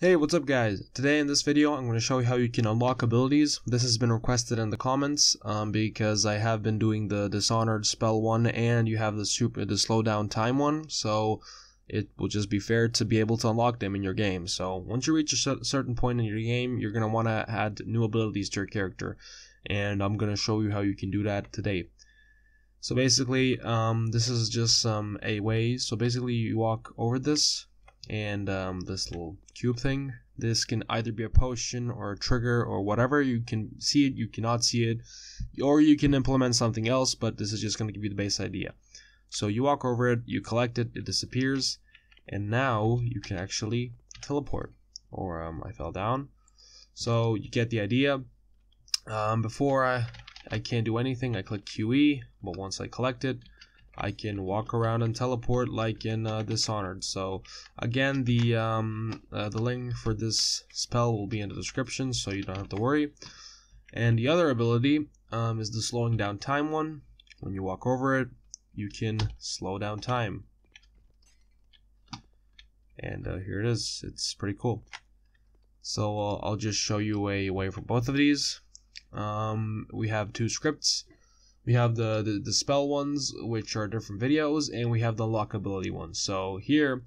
Hey, what's up guys? Today in this video I'm going to show you how you can unlock abilities. This has been requested in the comments because I have been doing the Dishonored spell one and you have the slow down time one, so it will just be fair to be able to unlock them in your game. So once you reach a certain point in your game, you're going to want to add new abilities to your character, and I'm going to show you how you can do that today. So basically this is just a way. So basically you walk over this and this little cube thing. This can either be a potion or a trigger or whatever. You can see it, you cannot see it, or you can implement something else, but this is just going to give you the base idea. So you walk over it, you collect it, it disappears, and now you can actually teleport. Or I fell down. So you get the idea. Before I can't do anything, I click QE, but once I collect it, I can walk around and teleport like in Dishonored. So again, the link for this spell will be in the description, so you don't have to worry. And the other ability is the slowing down time one. When you walk over it, you can slow down time. And here it is. It's pretty cool. So I'll just show you a way for both of these. We have two scripts. We have the spell ones, which are different videos, and we have the unlock ability ones. So here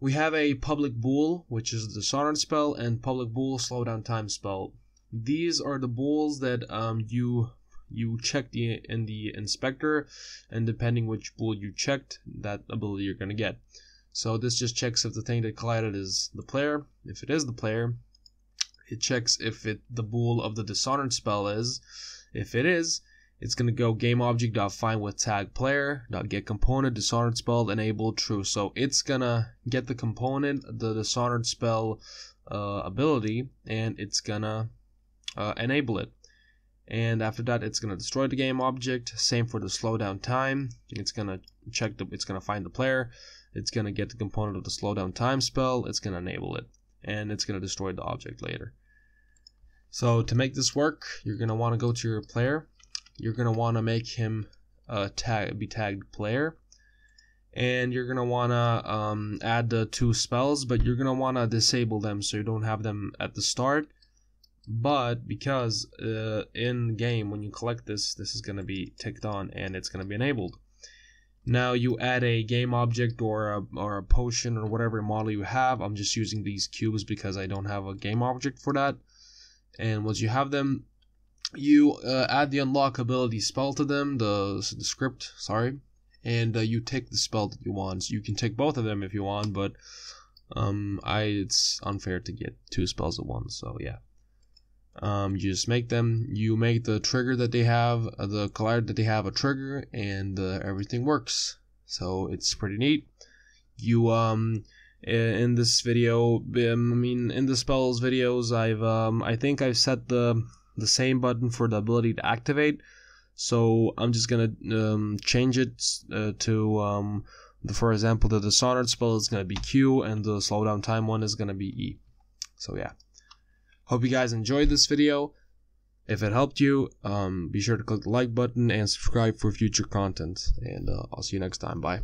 we have a public bool, which is the Dishonored spell, and public bool slow down time spell. These are the bools that you check in the inspector, and depending which bool you checked, that ability you're gonna get. So this just checks if the thing that collided is the player. If it is the player, it checks if the bool of the Dishonored spell is. If it is, it's going to go GameObject.Find with tag player.GetComponent Dishonored spell enable true. So it's going to get the component, the Dishonored spell ability, and it's going to enable it. And after that, it's going to destroy the game object. Same for the slow down time. It's going to check it's going to find the player. It's going to get the component of the slow down time spell. It's going to enable it, and it's going to destroy the object later. So to make this work, you're going to want to go to your player. You're going to want to make him be tagged player, and you're going to want to add the two spells, but you're going to want to disable them so you don't have them at the start. But because in game when you collect this is going to be ticked on and it's going to be enabled. Now you add a game object or a potion or whatever model you have. I'm just using these cubes because I don't have a game object for that. And once you have them, you add the unlock ability spell to them, the script, sorry, and you take the spell that you want. So you can take both of them if you want, but it's unfair to get two spells at once, so yeah. You just make them, you make the trigger that they have, the collider that they have a trigger, and everything works. So it's pretty neat. You in this video, in the spells videos, I've I think I've set the same button for the ability to activate, so I'm just gonna change it to for example, the Dishonored spell is gonna be Q and the slow down time one is gonna be E. So yeah, hope you guys enjoyed this video. If it helped you, be sure to click the like button and subscribe for future content, and I'll see you next time. Bye.